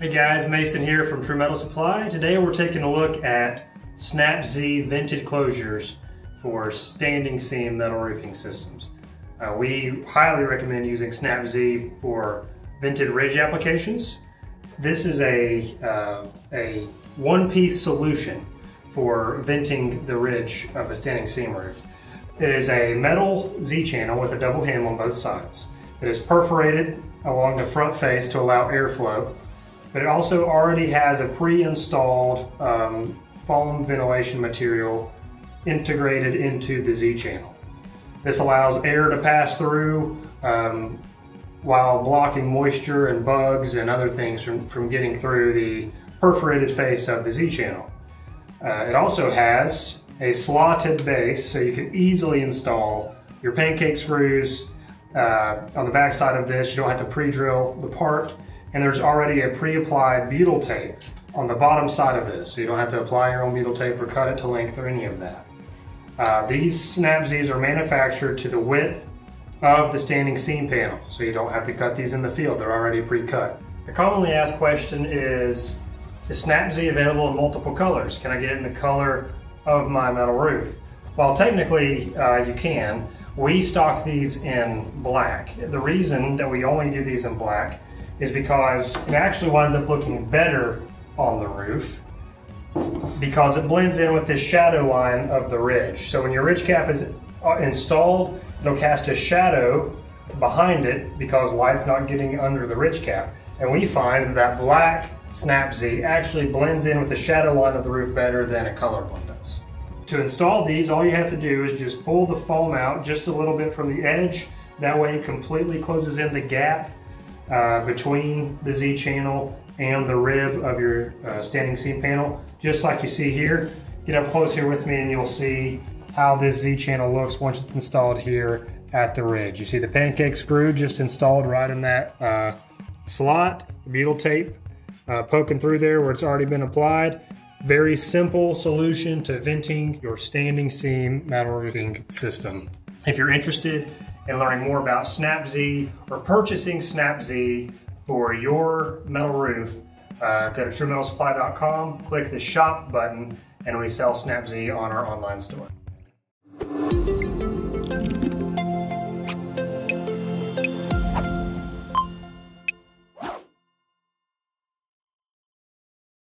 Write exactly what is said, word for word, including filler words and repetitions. Hey guys, Mason here from True Metal Supply. Today we're taking a look at Snap-Z vented closures for standing seam metal roofing systems. Uh, we highly recommend using Snap-Z for vented ridge applications. This is a, uh, a one-piece solution for venting the ridge of a standing seam roof. It is a metal Z-channel with a double handle on both sides. It is perforated along the front face to allow airflow, but it also already has a pre-installed um, foam ventilation material integrated into the Z-channel. This allows air to pass through um, while blocking moisture and bugs and other things from, from getting through the perforated face of the Z-channel. Uh, it also has a slotted base, so you can easily install your pancake screws uh, on the back side of this. You don't have to pre-drill the part. And there's already a pre-applied butyl tape on the bottom side of this, so you don't have to apply your own butyl tape or cut it to length or any of that. Uh, these Snap-Z's are manufactured to the width of the standing seam panel, so you don't have to cut these in the field. They're already pre-cut. A commonly asked question is, is Snap-Z available in multiple colors? Can I get it in the color of my metal roof? Well, technically uh, you can. We stock these in black. The reason that we only do these in black is because it actually winds up looking better on the roof because it blends in with this shadow line of the ridge. So when your ridge cap is installed, it'll cast a shadow behind it because light's not getting under the ridge cap. And we find that black Snap-Z actually blends in with the shadow line of the roof better than a colored one does. To install these, all you have to do is just pull the foam out just a little bit from the edge. That way it completely closes in the gap Uh, between the Z-channel and the rib of your uh, standing seam panel, just like you see here. Get up close here with me and you'll see how this Z-channel looks once it's installed here at the ridge. You see the pancake screw just installed right in that uh, slot, butyl tape uh, poking through there where it's already been applied. Very simple solution to venting your standing seam metal roofing system. If you're interested in learning more about Snap-Z or purchasing Snap-Z for your metal roof, uh, go to true metal supply dot com, click the shop button, and we sell Snap-Z on our online store.